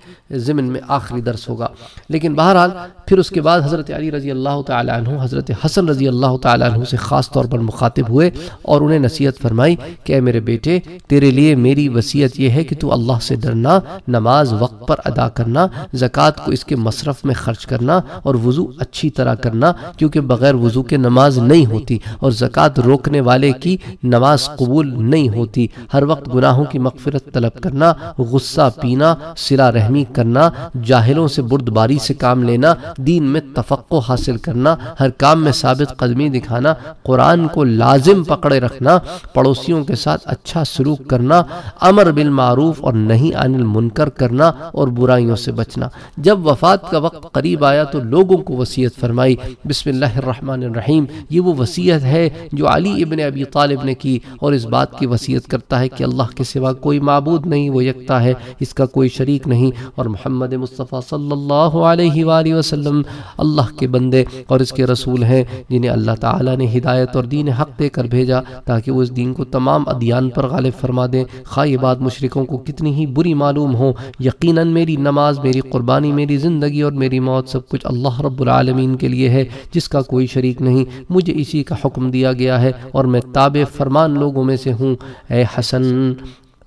ضمن میں آخری درس ہوگا. لیکن بہرحال پھر اس کے بعد حضرت علی رضی اللہ اللہ تعالی عنہ حضرت حسن رضی اللہ تعالی عنہ سے خاص طور پر مخاطب ہوئے اور انہیں نصیحت فرمائی کہ اے میرے بیٹے، تیرے لیے میری وصیت یہ ہے کہ تو اللہ سے ڈرنا، نماز وقت پر ادا کرنا، زکوٰۃ کو اس کے مصرف میں خرچ کرنا اور وضو اچھی طرح کرنا، کیونکہ بغیر وضو کے نماز نہیں ہوتی اور زکوٰۃ روکنے والے کی نماز قبول نہیں ہوتی، ہر وقت گناہوں کی مغفرت طلب کرنا، غصہ پینا، صلہ رحمی کرنا، جاہلوں سے بردباری سے کام لینا، دین میں تفقہ حاصل کرنا، ہر کام میں ثابت قدمی دکھانا، قرآن کو لازم پکڑے رکھنا، پڑوسیوں کے ساتھ اچھا سلوک کرنا، امر بالمعروف اور نہیں عن المنکر کرنا اور برائیوں سے بچنا۔ جب وفات کا وقت قریب آیا تو لوگوں کو وصیت فرمائی۔ بسم اللہ الرحمن الرحیم، یہ وہ وصیت ہے جو علی ابن ابی طالب نے کی اور اس بات کی وصیت کرتا ہے کہ اللہ کے سوا کوئی معبود نہیں، وہ یکتا ہے، اس کا کوئی شریک نہیں، اور محمد مصطفیٰ صلی اللہ علیہ وآلہ وسلم اللہ کے بندے اور اس کے رسول ہیں جنہیں اللہ تعالیٰ نے ہدایت اور دین حق دے کر بھیجا تاکہ وہ اس دین کو تمام ادیان پر غالب فرما دیں، خواہ یہ بات مشرکوں کو کتنی ہی بری معلوم ہو۔ یقیناً میری نماز، میری قربانی، میری زندگی اور میری موت سب کچھ اللہ رب العالمین کے لیے ہے جس کا کوئی شریک نہیں، مجھے اسی کا حکم دیا گیا ہے اور میں تابع فرمان لوگوں میں سے ہوں۔ اے حسن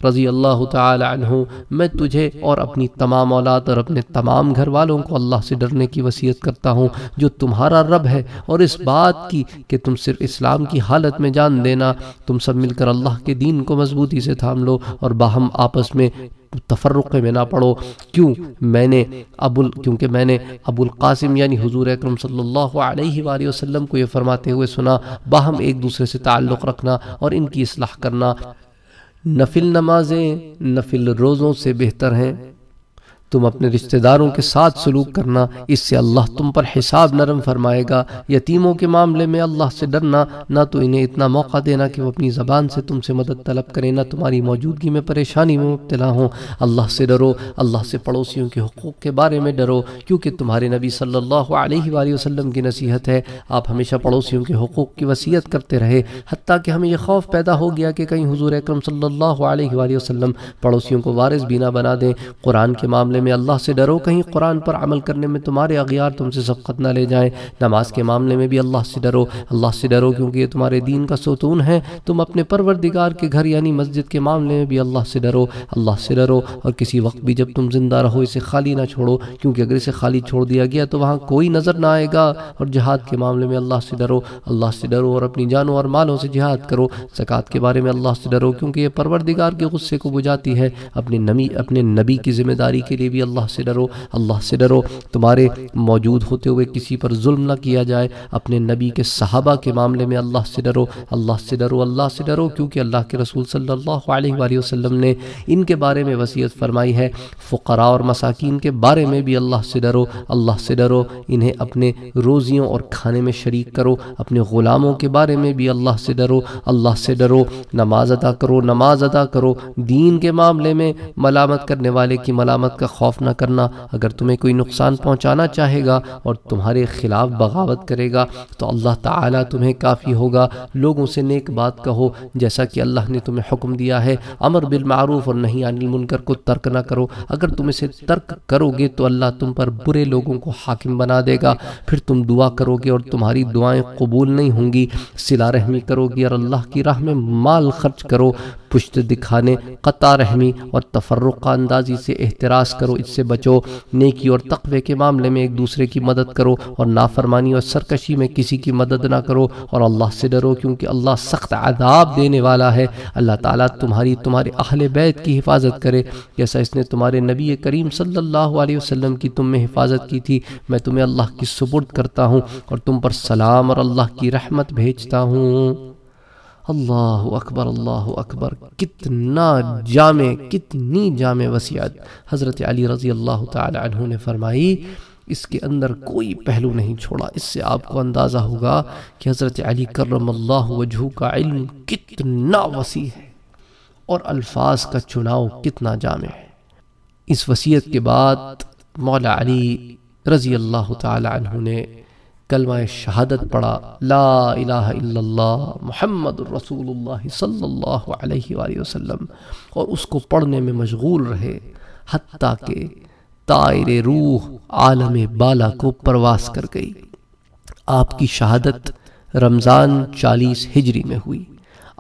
رضی اللہ تعالی عنہ، میں تجھے اور اپنی تمام اولاد اور اپنے تمام گھر والوں کو اللہ سے ڈرنے کی وصیت کرتا ہوں جو تمہارا رب ہے، اور اس بات کی کہ تم صرف اسلام کی حالت میں جان دینا، تم سب مل کر اللہ کے دین کو مضبوطی سے تھام لو اور باہم آپس میں تفرق میں نہ پڑو، کیوں میں نے ابو کیونکہ میں نے ابو القاسم یعنی حضور اکرم صلی اللہ علیہ وآلہ وسلم کو یہ فرماتے ہوئے سنا، باہم ایک دوسرے سے تعلق رکھنا اور ان کی اصلاح کرنا، نفل نمازیں نفل روزوں سے بہتر ہیں، تم اپنے رشتہ داروں کے ساتھ سلوک کرنا، اس سے اللہ تم پر حساب نرم فرمائے گا، یتیموں کے معاملے میں اللہ سے ڈرنا، نہ تو انہیں اتنا موقع دینا کہ وہ اپنی زبان سے تم سے مدد طلب کریں نہ تمہاری موجودگی میں پریشانی میں مبتلا ہوں۔ اللہ سے ڈرو، اللہ سے پڑوسیوں کے حقوق کے بارے میں ڈرو، کیونکہ تمہارے نبی صلی اللہ علیہ وآلہ وسلم کی نصیحت ہے، آپ ہمیشہ پڑوسیوں کے حقوق کی وصیت کرتے رہے، حتیٰ کہ ہمیں یہ خوف پیدا ہو گیا کہ کہیں حضور اکرم صلی اللہ علیہ وآلہ وسلم پڑوسیوں کو وارث بھی نہ بنا دیں۔ قرآن کے معاملے میں اللہ سے ڈرو، کہیں قرآن پر عمل کرنے میں تمہارے اغیار تم سے سبقت نہ لے جائیں۔ نماز کے معاملے میں بھی اللہ سے ڈرو، اللہ سے ڈرو کیونکہ یہ تمہارے دین کا ستون ہے۔ تم اپنے پروردگار کے گھر یعنی مسجد کے معاملے میں بھی اللہ سے ڈرو، اللہ سے ڈرو، اور کسی وقت بھی جب تم زندہ رہو اسے خالی نہ چھوڑو، کیونکہ اگر اسے خالی چھوڑ دیا گیا تو وہاں کوئی نظر نہ آئے گا۔ اور جہاد کے معاملے میں اللہ سے ڈرو، اللہ سے ڈرو اور اپنی جانوں اور مالوں سے جہاد کرو۔ زکوٰۃ کے بارے میں اللہ سے ڈرو کیونکہ یہ پروردگار کے غصے کو بجاتی ہے۔ اپنے نبی اپنے نبی کی ذمہ داری کے لیے بھی اللہ سے ڈرو، اللہ سے ڈرو، تمہارے موجود ہوتے ہوئے کسی پر ظلم نہ کیا جائے۔ اپنے نبی کے صحابہ کے معاملے میں اللہ سے ڈرو، اللہ سے ڈرو، اللہ سے ڈرو، کیونکہ اللہ کے رسول صلی اللہ علیہ وآلہ وسلم نے ان کے بارے میں وصیت فرمائی ہے۔ فقراء اور مساکین کے بارے میں بھی اللہ سے ڈرو، اللہ سے ڈرو، انہیں اپنے روزیوں اور کھانے میں شریک کرو۔ اپنے غلاموں کے بارے میں بھی اللہ سے ڈرو، اللہ سے ڈرو، نماز ادا کرو، نماز ادا کرو۔ دین کے معاملے میں ملامت کرنے والے کی ملامت کا خوف نہ کرنا، اگر تمہیں کوئی نقصان پہنچانا چاہے گا اور تمہارے خلاف بغاوت کرے گا تو اللہ تعالیٰ تمہیں کافی ہوگا۔ لوگوں سے نیک بات کہو جیسا کہ اللہ نے تمہیں حکم دیا ہے، امر بالمعروف اور نہیں عن المنکر کو ترک نہ کرو، اگر تم اسے ترک کرو گے تو اللہ تم پر برے لوگوں کو حاکم بنا دے گا، پھر تم دعا کرو گے اور تمہاری دعائیں قبول نہیں ہوں گی۔ صلہ رحمی کرو گے اور اللہ کی راہ میں مال خرچ کرو، پشت دکھانے، قطع رحمی اور تفرقہ اندازی سے احتراز کرو، اس سے بچو۔ نیکی اور تقوی کے معاملے میں ایک دوسرے کی مدد کرو اور نافرمانی اور سرکشی میں کسی کی مدد نہ کرو، اور اللہ سے ڈرو کیونکہ اللہ سخت عذاب دینے والا ہے۔ اللہ تعالیٰ تمہاری تمہارے اہل بیت کی حفاظت کرے جیسا اس نے تمہارے نبی کریم صلی اللہ علیہ وسلم کی تم میں حفاظت کی تھی۔ میں تمہیں اللہ کی سپرد کرتا ہوں اور تم پر سلام اور اللہ کی رحمت بھیجتا ہوں۔ اللہ اکبر، اللہ اکبر، کتنا جامع کتنی جامع وصیت حضرت علی رضی اللہ تعالی عنہ نے فرمائی، اس کے اندر کوئی پہلو نہیں چھوڑا۔ اس سے آپ کو اندازہ ہوگا کہ حضرت علی کرم اللہ وجہہ کا علم کتنا وسیع ہے اور الفاظ کا چناؤ کتنا جامع ہے۔ اس وصیت کے بعد مولا علی رضی اللہ تعالی عنہ نے کلمہ شہادت پڑھا، لا الہ الا اللہ محمد الرسول اللہ صلی اللہ علیہ وآلہ وسلم، اور اس کو پڑھنے میں مشغول رہے حتیٰ کہ طائر روح عالم بالا کو پرواز کر گئی۔ آپ کی شہادت رمضان چالیس ہجری میں ہوئی۔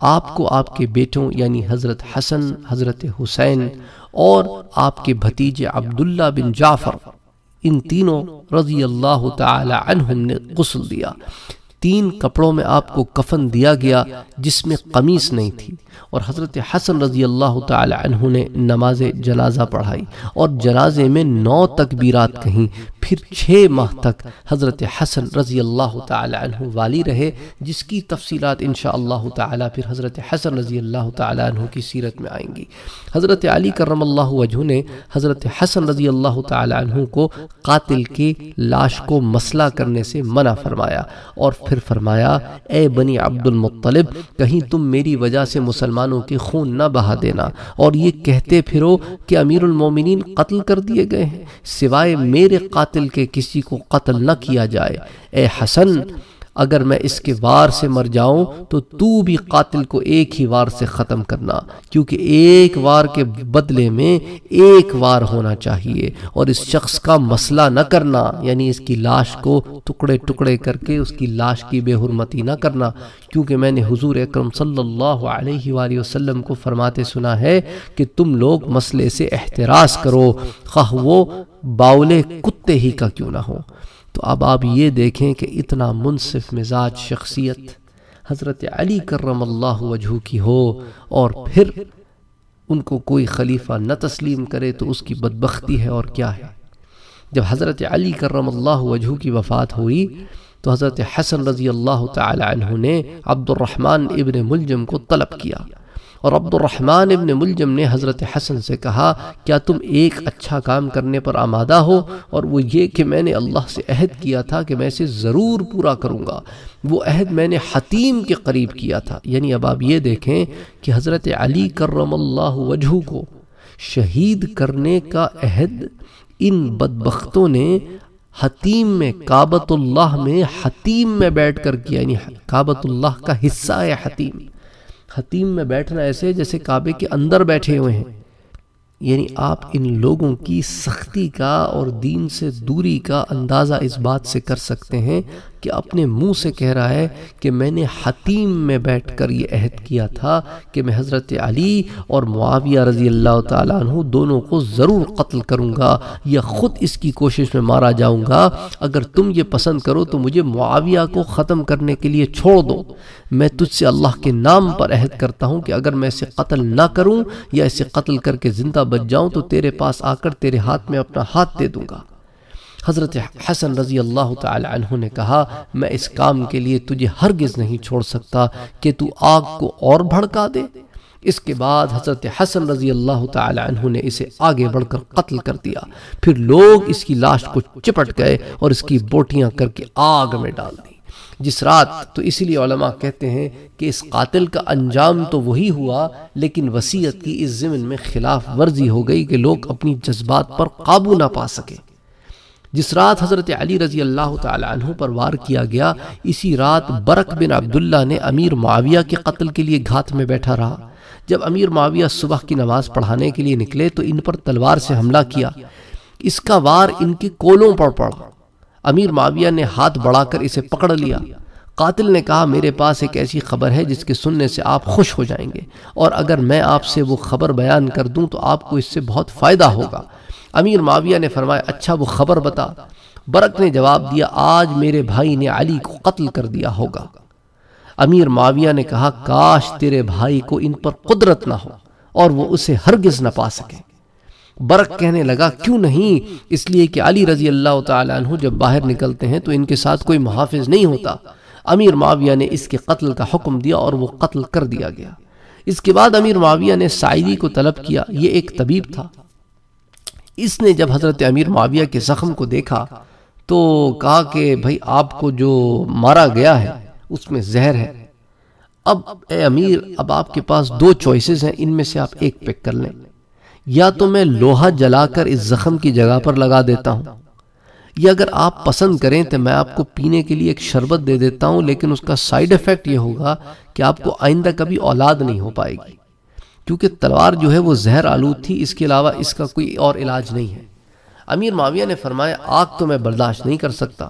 آپ کو آپ کے بیٹوں یعنی حضرت حسن، حضرت حسین اور آپ کے بھتیجے عبداللہ بن جعفر، ان تینوں رضی اللہ تعالی عنہم نے غسل دیا۔ تین کپڑوں میں آپ کو کفن دیا گیا جس میں قمیص نہیں تھی، اور حضرت حسن رضی اللہ تعالی عنہ نے نماز جنازہ پڑھائی اور جنازے میں نو تکبیرات کہیں۔ پھر چھ ماہ تک حضرت حسن رضی اللہ تعالی عنہ والی رہے، جس کی تفصیلات انشاءاللہ تعالی پھر حضرت حسن رضی اللہ تعالی عنہ کی سیرت میں آئیں گی۔ حضرت علی کرم اللہ وجہ نے حضرت حسن رضی اللہ تعالی عنہ کو قاتل کی لاش کو مسلح کرنے سے منع فرمایا، اور پھر فرمایا، اے بنی عبد المطلب، کہیں تم میری وجہ سے مسلمانوں کے خون نہ بہا دینا اور یہ کہتے پھرو کہ امیر المومنین قتل کر دیے گئے ہیں، سوائے میرے قاتل کے کسی کو قتل نہ کیا جائے۔ اے حسن، اگر میں اس کے وار سے مر جاؤں تو تو بھی قاتل کو ایک ہی وار سے ختم کرنا، کیونکہ ایک وار کے بدلے میں ایک وار ہونا چاہیے، اور اس شخص کا مسئلہ نہ کرنا، یعنی اس کی لاش کو ٹکڑے ٹکڑے کر کے اس کی لاش کی بے حرمتی نہ کرنا، کیونکہ میں نے حضور اکرم صلی اللہ علیہ وآلہ وسلم کو فرماتے سنا ہے کہ تم لوگ مسئلے سے احتراز کرو، خواہ وہ باولے کتے ہی کا کیوں نہ ہو۔ تو اب آپ یہ دیکھیں کہ اتنا منصف مزاج شخصیت حضرت علی کرم اللہ وجہ کی ہو، اور پھر ان کو کوئی خلیفہ نہ تسلیم کرے تو اس کی بدبختی ہے اور کیا ہے۔ جب حضرت علی کرم اللہ وجہ کی وفات ہوئی تو حضرت حسن رضی اللہ تعالی عنہ نے عبد الرحمن ابن ملجم کو طلب کیا، اور عبد الرحمن ابن ملجم نے حضرت حسن سے کہا، کیا تم ایک اچھا کام کرنے پر آمادہ ہو؟ اور وہ یہ کہ میں نے اللہ سے عہد کیا تھا کہ میں اسے ضرور پورا کروں گا۔ وہ عہد میں نے حتیم کے قریب کیا تھا۔ یعنی اب آپ یہ دیکھیں کہ حضرت علی کرم اللہ وجہ کو شہید کرنے کا عہد ان بدبختوں نے حتیم میں، کعبۃ اللہ میں، حتیم میں بیٹھ کر کیا، یعنی کعبۃ اللہ کا حصہ ہے حتیم۔ حتیم میں بیٹھنا ایسے جیسے کعبے کے اندر بیٹھے ہوئے ہیں۔ یعنی آپ ان لوگوں کی سختی کا اور دین سے دوری کا اندازہ اس بات سے کر سکتے ہیں کہ اپنے منہ سے کہہ رہا ہے کہ میں نے حتیم میں بیٹھ کر یہ عہد کیا تھا کہ میں حضرت علی اور معاویہ رضی اللہ تعالیٰ عنہ دونوں کو ضرور قتل کروں گا یا خود اس کی کوشش میں مارا جاؤں گا، اگر تم یہ پسند کرو تو مجھے معاویہ کو ختم کرنے کے لیے چھوڑ دو، میں تجھ سے اللہ کے نام پر عہد کرتا ہوں کہ اگر میں اسے قتل نہ کروں یا اسے قتل کر کے زندہ بچ جاؤں تو تیرے پاس آ کر تیرے ہاتھ میں اپنا ہاتھ دے دوں گا۔ حضرت حسن رضی اللہ تعالی عنہ نے کہا، میں اس کام کے لیے تجھے ہرگز نہیں چھوڑ سکتا کہ تو آگ کو اور بھڑکا دے۔ اس کے بعد حضرت حسن رضی اللہ تعالی عنہ نے اسے آگے بڑھ کر قتل کر دیا۔ پھر لوگ اس کی لاش کو چپٹ گئے اور اس کی بوٹیاں کر کے آگ میں ڈال دی جس رات، تو اسی لیے علماء کہتے ہیں کہ اس قاتل کا انجام تو وہی ہوا، لیکن وصیت کی اس ضمن میں خلاف ورزی ہو گئی کہ لوگ اپنی جذبات پر قابو نہ پا سکے۔ جس رات حضرت علی رضی اللہ تعالی عنہ پر وار کیا گیا، اسی رات برق بن عبداللہ نے امیر معاویہ کے قتل کے لیے گھات میں بیٹھا رہا۔ جب امیر معاویہ صبح کی نماز پڑھانے کے لیے نکلے تو ان پر تلوار سے حملہ کیا، اس کا وار ان کے کولوں پر پڑا۔ امیر معاویہ نے ہاتھ بڑھا کر اسے پکڑ لیا۔ قاتل نے کہا، میرے پاس ایک ایسی خبر ہے جس کے سننے سے آپ خوش ہو جائیں گے، اور اگر میں آپ سے وہ خبر بیان کر دوں تو آپ کو اس سے بہت فائدہ ہوگا۔ امیر معاویہ نے فرمایا، اچھا وہ خبر بتا۔ برق نے جواب دیا، آج میرے بھائی نے علی کو قتل کر دیا ہوگا۔ امیر معاویہ نے کہا، کاش تیرے بھائی کو ان پر قدرت نہ ہو اور وہ اسے ہرگز نہ پا سکے۔ برق کہنے لگا، کیوں نہیں؟ اس لیے کہ علی رضی اللہ تعالیٰ عنہ جب باہر نکلتے ہیں تو ان کے ساتھ کوئی محافظ نہیں ہوتا۔ امیر معاویہ نے اس کے قتل کا حکم دیا اور وہ قتل کر دیا گیا۔ اس کے بعد امیر معاویہ نے سعیدی کو طلب کیا، یہ ایک طبیب تھا۔ اس نے جب حضرت امیر معاویہ کے زخم کو دیکھا تو کہا کہ بھائی آپ کو جو مارا گیا ہے اس میں زہر ہے۔ اب اے امیر، اب آپ کے پاس دو چوائسز ہیں، ان میں سے آپ ایک پک کر لیں، یا تو میں لوہا جلا کر اس زخم کی جگہ پر لگا دیتا ہوں، یا اگر آپ پسند کریں تو میں آپ کو پینے کے لیے ایک شربت دے دیتا ہوں، لیکن اس کا سائیڈ ایفیکٹ یہ ہوگا کہ آپ کو آئندہ کبھی اولاد نہیں ہو پائے گی، کیونکہ تلوار جو ہے وہ زہر آلود تھی، اس کے علاوہ اس کا کوئی اور علاج نہیں ہے۔ امیر معاویہ نے فرمایا آگ تو میں برداشت نہیں کر سکتا،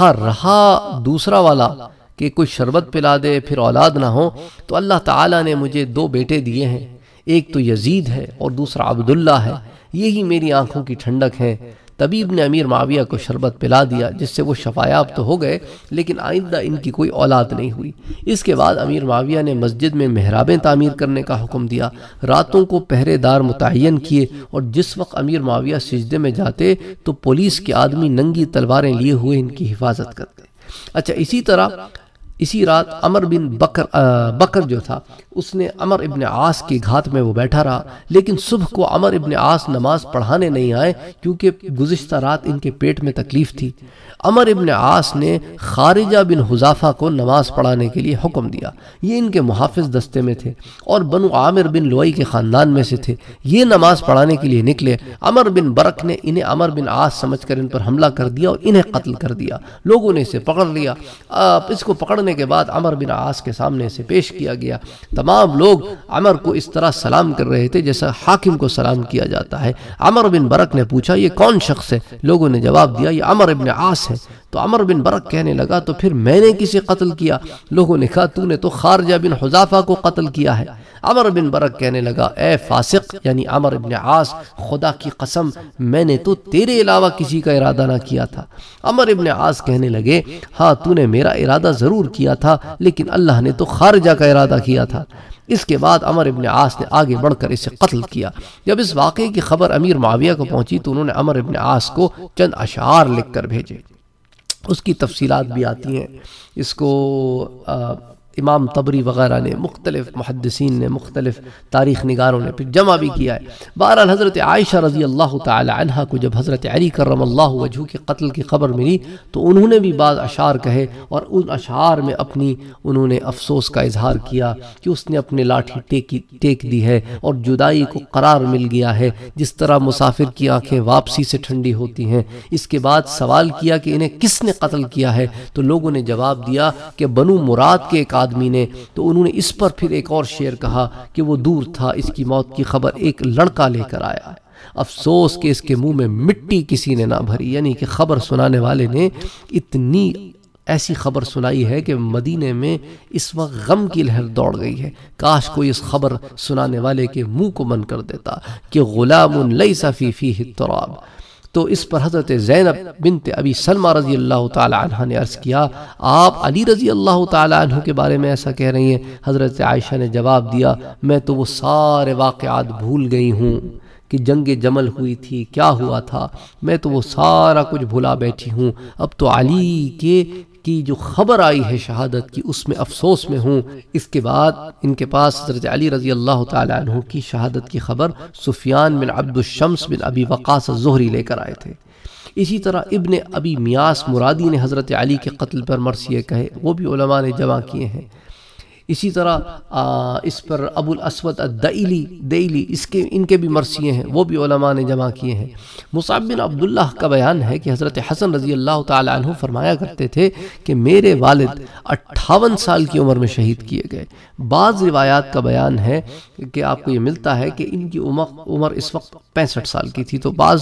ہاں رہا دوسرا والا کہ کوئی شربت پلا دے پھر اولاد نہ ہو تو اللہ تعالیٰ نے مجھے دو بیٹے دیے ہیں، ایک تو یزید ہے اور دوسرا عبداللہ ہے، یہی میری آنکھوں کی ٹھنڈک ہے۔ طبیب نے امیر معاویہ کو شربت پلا دیا جس سے وہ شفایاب تو ہو گئے لیکن آئندہ ان کی کوئی اولاد نہیں ہوئی۔ اس کے بعد امیر معاویہ نے مسجد میں محرابیں تعمیر کرنے کا حکم دیا، راتوں کو پہرے دار متعین کیے، اور جس وقت امیر معاویہ سجدے میں جاتے تو پولیس کے آدمی ننگی تلواریں لیے ہوئے ان کی حفاظت کرتے۔ اچھا اسی طرح اسی رات عمر بن بکر بکر جو تھا اس نے عمر ابن عاص کی گھات میں وہ بیٹھا رہا، لیکن صبح کو عمر ابن عاص نماز پڑھانے نہیں آئے کیونکہ گزشتہ رات ان کے پیٹ میں تکلیف تھی۔ عمر ابن عاص نے خارجہ بن حضافہ کو نماز پڑھانے کے لیے حکم دیا، یہ ان کے محافظ دستے میں تھے اور بنو عامر بن لوئی کے خاندان میں سے تھے، یہ نماز پڑھانے کے لیے نکلے۔ عمر بن برق نے انہیں عمر بن عاص سمجھ کر ان پر حملہ کر دیا اور انہیں قتل کر دیا، لوگوں نے اسے پکڑ لیا۔ اس کو پکڑنے کے بعد عمر بن عاص کے سامنے اسے پیش کیا گیا، تمام لوگ عمر کو اس طرح سلام کر رہے تھے جیسا حاکم کو سلام کیا جاتا ہے۔ عمر بن برق نے پوچھا یہ کون شخص ہے؟ لوگوں نے جواب دیا یہ عمر بن عاص ہے۔ تو عمر بن برق کہنے لگا تو پھر میں نے کسے قتل کیا؟ لوگوں نے کہا تو نے تو خارجہ بن حذافہ کو قتل کیا ہے۔ عمر بن برق کہنے لگا اے فاسق یعنی عمر بن عاص، خدا کی قسم میں نے تو تیرے علاوہ کسی کا ارادہ نہ کیا تھا۔ عمر بن عاص کہنے لگے ہاں تو نے میرا ارادہ ضرور کیا تھا لیکن اللہ نے تو خارجہ کا ارادہ کیا تھا۔ اس کے بعد عمر ابن عاص نے آگے بڑھ کر اسے قتل کیا۔ جب اس واقعے کی خبر امیر معاویہ کو پہنچی تو انہوں نے عمر ابن عاص کو چند اشعار لکھ کر بھیجے، اس کی تفصیلات بھی آتی ہیں، اس کو امام طبری وغیرہ نے، مختلف محدثین نے، مختلف تاریخ نگاروں نے پھر جمع بھی کیا ہے۔ بہرحال حضرت عائشہ رضی اللہ تعالی عنہ کو جب حضرت علی کرم اللہ وجہ کے قتل کی خبر ملی تو انہوں نے بھی بعض اشعار کہے، اور ان اشعار میں اپنی انہوں نے افسوس کا اظہار کیا کہ اس نے اپنے لاٹھی ٹیک ٹیک دی ہے اور جدائی کو قرار مل گیا ہے، جس طرح مسافر کی آنکھیں واپسی سے ٹھنڈی ہوتی ہیں۔ اس کے بعد سوال کیا کہ انہیں کس نے قتل کیا ہے تو لوگوں نے جواب دیا کہ بنو مراد کے ایک آدمی نے، تو انہوں نے اس پر پھر ایک اور شعر کہا کہ وہ دور تھا، اس کی موت کی خبر ایک لڑکا لے کر آیا، افسوس کہ اس کے منہ میں مٹی کسی نے نہ بھری۔ یعنی کہ خبر سنانے والے نے اتنی ایسی خبر سنائی ہے کہ مدینے میں اس وقت غم کی لہر دوڑ گئی ہے، کاش کوئی اس خبر سنانے والے کے منہ کو بند کر دیتا کہ غلام لیس فی فیہ التراب۔ تو اس پر حضرت زینب بنت ابی سلمہ رضی اللہ تعالی عنہ نے عرض کیا آپ علی رضی اللہ تعالی عنہ کے بارے میں ایسا کہہ رہی ہیں؟ حضرت عائشہ نے جواب دیا میں تو وہ سارے واقعات بھول گئی ہوں کہ جنگ جمل ہوئی تھی، کیا ہوا تھا، میں تو وہ سارا کچھ بھلا بیٹھی ہوں، اب تو علی کے کی جو خبر آئی ہے شہادت کی اس میں افسوس میں ہوں۔ اس کے بعد ان کے پاس حضرت علی رضی اللہ تعالی عنہ کی شہادت کی خبر سفیان بن عبد الشمس بن ابی وقاص الزہری لے کر آئے تھے۔ اسی طرح ابن ابی میاس مرادی نے حضرت علی کے قتل پر مرثیے کہے، وہ بھی علماء نے جمع کیے ہیں۔ اسی طرح اس پر ابو الاسود الدعیلی دیلی اس کے ان کے بھی مرثیے ہیں، وہ بھی علماء نے جمع کیے ہیں۔ موسیٰ ابن عبداللہ کا بیان ہے کہ حضرت حسن رضی اللہ تعالی عنہ فرمایا کرتے تھے کہ میرے والد اٹھاون سال کی عمر میں شہید کیے گئے۔ بعض روایات کا بیان ہے کہ آپ کو یہ ملتا ہے کہ ان کی عمر عمر اس وقت پینسٹھ سال کی تھی، تو بعض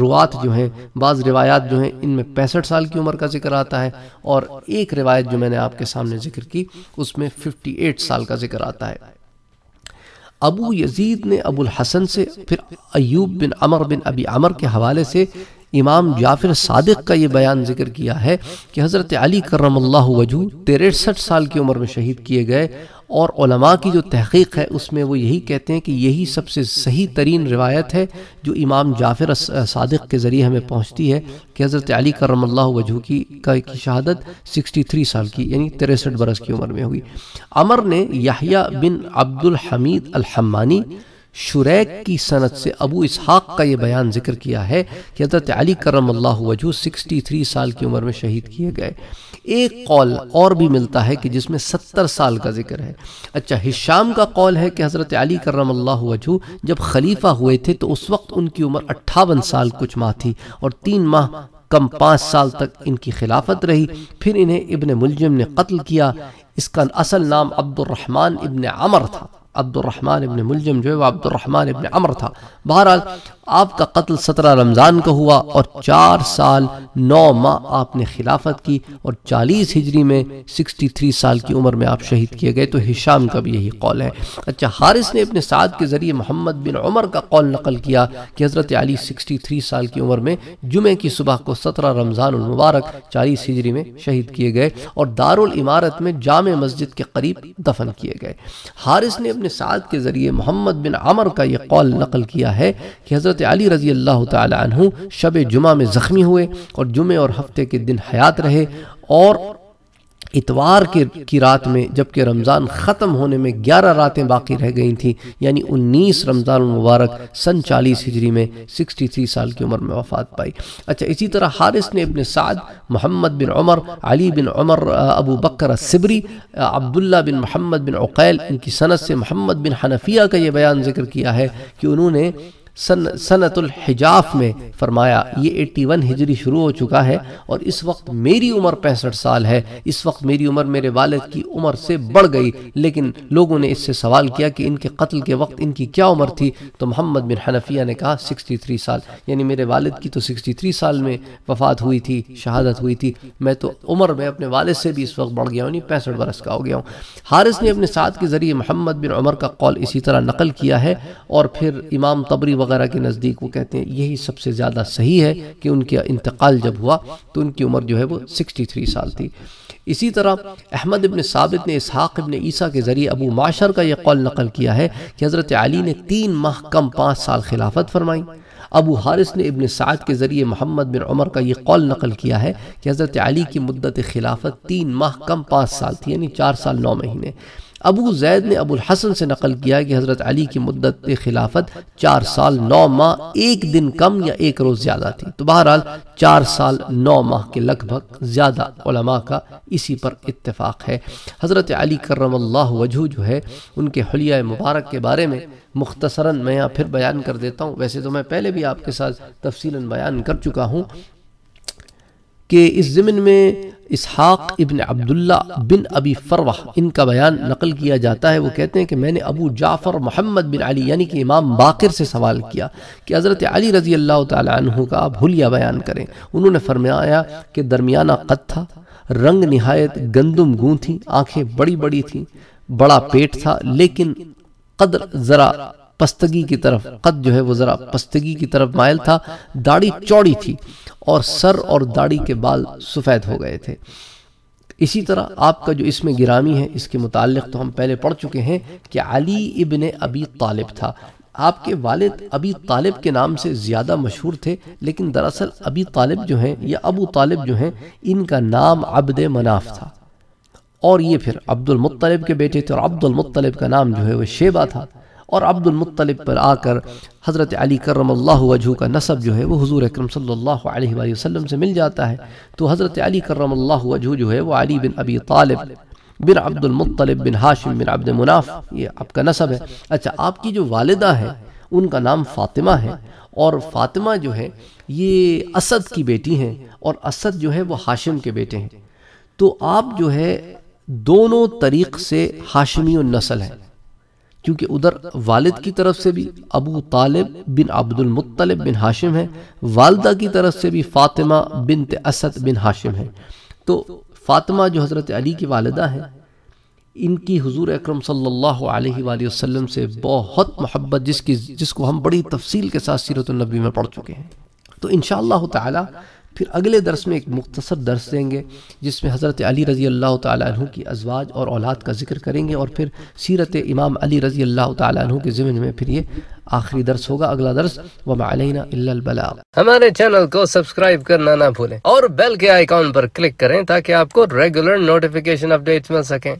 روات جو ہیں، بعض روایات جو ہیں، ان میں پینسٹھ سال کی عمر کا ذکر آتا ہے، اور ایک روایت جو میں نے آپ کے سامنے ذکر کی اس میں اٹھاون سال کا ذکر آتا ہے۔ ابو یزید نے ابو الحسن سے، پھر ایوب بن عمر بن ابی عمر کے حوالے سے امام جعفر صادق کا یہ بیان ذکر کیا ہے کہ حضرت علی کرم اللہ وجہ تریسٹھ سال کی عمر میں شہید کیے گئے، اور علماء کی جو تحقیق ہے اس میں وہ یہی کہتے ہیں کہ یہی سب سے صحیح ترین روایت ہے جو امام جعفر صادق کے ذریعے ہمیں پہنچتی ہے کہ حضرت علی کرم اللہ وجہ کی کی شہادت سکسٹی تھری سال کی یعنی تریسٹھ برس کی عمر میں ہوئی۔ عمر نے یحییٰ بن عبد الحمید الحمانی شریک کی سند سے ابو اسحاق کا یہ بیان ذکر کیا ہے کہ حضرت علی کرم اللہ وجہ سکسٹی تھری سال کی عمر میں شہید کیے گئے۔ ایک قول اور بھی ملتا ہے کہ جس میں ستر سال کا ذکر ہے۔ اچھا ہشام کا قول ہے کہ حضرت علی کرم اللہ وجہ جب خلیفہ ہوئے تھے تو اس وقت ان کی عمر اٹھاون سال کچھ ماہ تھی، اور تین ماہ کم پانچ سال تک ان کی خلافت رہی، پھر انہیں ابن ملجم نے قتل کیا۔ اس کا اصل نام عبد الرحمن ابن عمر تھا، عبد الرحمن ابن ملجم جو ہے وہ عبد الرحمن ابن عمر تھا۔ بہرحال آپ کا قتل سترہ رمضان کو ہوا اور چار سال نو ماہ آپ نے خلافت کی اور چالیس ہجری میں سکسٹی تھری سال کی عمر میں آپ شہید کیے گئے. تو ہشام کا بھی یہی قول ہے. اچھا حارث نے ابن سعد کے ذریعے محمد بن عمر کا قول نقل کیا کہ حضرت علی سکسٹی تھری سال کی عمر میں جمعے کی صبح کو سترہ رمضان المبارک چالیس ہجری میں شہید کیے گئے اور دارالعمارت میں جامع مسجد کے قریب دفن کیے گئے. حارث نے ابن سعد کے ذریعے محمد بن عمر کا یہ قول نقل کیا ہے کہ حضرت علی رضی اللہ تعالی عنہ شب جمعہ میں زخمی ہوئے اور جمعے اور ہفتے کے دن حیات رہے اور اتوار کے کی رات میں جبکہ رمضان ختم ہونے میں گیارہ راتیں باقی رہ گئی تھیں یعنی انیس رمضان المبارک سن چالیس ہجری میں سکسٹی تھری سال کی عمر میں وفات پائی. اچھا اسی طرح حارث نے ابن سعد، محمد بن عمر، علی بن عمر، ابو بکر السبری، عبداللہ بن محمد بن عقیل ان کی سند سے محمد بن حنفیہ کا یہ بیان ذکر کیا ہے کہ انہوں نے سنت الحجاف میں فرمایا یہ اٹھاسی ہجری شروع ہو چکا ہے اور اس وقت میری عمر پینسٹھ سال ہے. اس وقت میری عمر میرے والد کی عمر سے بڑھ گئی لیکن لوگوں نے اس سے سوال کیا کہ ان کے قتل کے وقت ان کی کیا عمر تھی تو محمد بن حنفیہ نے کہا سکسٹی تھری سال یعنی میرے والد کی تو سکسٹی تھری سال میں وفات ہوئی تھی، شہادت ہوئی تھی، میں تو عمر میں اپنے والد سے بھی اس وقت بڑھ گیا ہوں یعنی پینسٹھ برس کا ہو گیا ہوں. حارث نے اپنے ساتھ کے ذریعے محمد بن عمر کا قول اسی طرح نقل کیا ہے اور پھر امام طبری وغیرہ کے نزدیک وہ کہتے ہیں یہی سب سے زیادہ صحیح ہے کہ ان کے انتقال جب ہوا تو ان کی عمر جو ہے وہ سکسٹی تھری سال تھی. اسی طرح احمد بن ثابت نے اسحاق ابن عیسیٰ کے ذریعے ابو معشر کا یہ قول نقل کیا ہے کہ حضرت علی نے تین ماہ کم پانچ سال خلافت فرمائی. ابو حارث نے ابن سعد کے ذریعے محمد بن عمر کا یہ قول نقل کیا ہے کہ حضرت علی کی مدت خلافت تین ماہ کم پانچ سال تھی یعنی چار سال نو مہینے. ابو زید نے ابو الحسن سے نقل کیا کہ حضرت علی کی مدت خلافت چار سال نو ماہ ایک دن کم یا ایک روز زیادہ تھی. تو بہرحال چار سال نو ماہ کے لگ بھگ زیادہ علماء کا اسی پر اتفاق ہے. حضرت علی کرم اللہ وجہ جو ہے ان کے حلیہ مبارک کے بارے میں مختصراً میں یہاں پھر بیان کر دیتا ہوں. ویسے تو میں پہلے بھی آپ کے ساتھ تفصیلاً بیان کر چکا ہوں کہ اس ضمن میں اسحاق ابن عبداللہ بن ابی فروہ ان کا بیان نقل کیا جاتا ہے. وہ کہتے ہیں کہ میں نے ابو جعفر محمد بن علی یعنی کہ امام باقر سے سوال کیا کہ حضرت علی رضی اللہ تعالی عنہ کا آپ حلیہ بیان کریں. انہوں نے فرمایا کہ درمیانہ قد تھا، رنگ نہایت گندم گوں تھی، آنکھیں بڑی بڑی تھیں، بڑا پیٹ تھا لیکن قدر ذرا پستگی کی طرف قد جو ہے وہ ذرا پستگی کی طرف مائل تھا، داڑھی چوڑی تھی اور سر اور داڑھی کے بال سفید ہو گئے تھے. اسی طرح آپ کا جو اس میں گرامی ہے اس کے متعلق تو ہم پہلے پڑھ چکے ہیں کہ علی ابن ابی طالب تھا. آپ کے والد ابی طالب کے نام سے زیادہ مشہور تھے لیکن دراصل ابی طالب جو ہیں یا ابو طالب جو ہیں ان کا نام عبد مناف تھا اور یہ پھر عبد المطلب کے بیٹے تھے اور عبد المطلب کا نام جو ہے وہ شیبہ تھا اور عبد المطلب پر آ کر حضرت علی کرم اللہ وجہ کا نسب جو ہے وہ حضور اکرم صلی اللہ علیہ وآلہ وسلم سے مل جاتا ہے. تو حضرت علی کرم اللہ وجہ جو ہے وہ علی بن ابی طالب بن عبد المطلب بن ہاشم بن عبد مناف یہ آپ کا نسب ہے. اچھا آپ کی جو والدہ ہیں ان کا نام فاطمہ ہے اور فاطمہ جو ہے یہ اسد کی بیٹی ہیں اور اسد جو ہے وہ ہاشم کے بیٹے ہیں. تو آپ جو ہے دونوں طریق سے ہاشمی النسل ہیں کیونکہ ادھر والد کی طرف سے بھی ابو طالب بن عبد المطلب بن ہاشم ہے، والدہ کی طرف سے بھی فاطمہ بنت اسد بن ہاشم ہے. تو فاطمہ جو حضرت علی کی والدہ ہیں ان کی حضور اکرم صلی اللہ علیہ وآلہ وسلم سے بہت محبت جس کی جس کو ہم بڑی تفصیل کے ساتھ سیرت النبی میں پڑھ چکے ہیں. تو انشاءاللہ تعالی پھر اگلے درس میں ایک مختصر درس دیں گے جس میں حضرت علی رضی اللہ تعالیٰ عنہ کی ازواج اور اولاد کا ذکر کریں گے اور پھر سیرت امام علی رضی اللہ تعالیٰ عنہ کے ضمن میں پھر یہ آخری درس ہوگا اگلا درس. وما علینا الا البلاغ. ہمارے چینل کو سبسکرائب کرنا نہ بھولیں اور بیل کے آئیکن پر کلک کریں تاکہ آپ کو ریگولر نوٹیفیکیشن اپڈیٹس مل سکیں.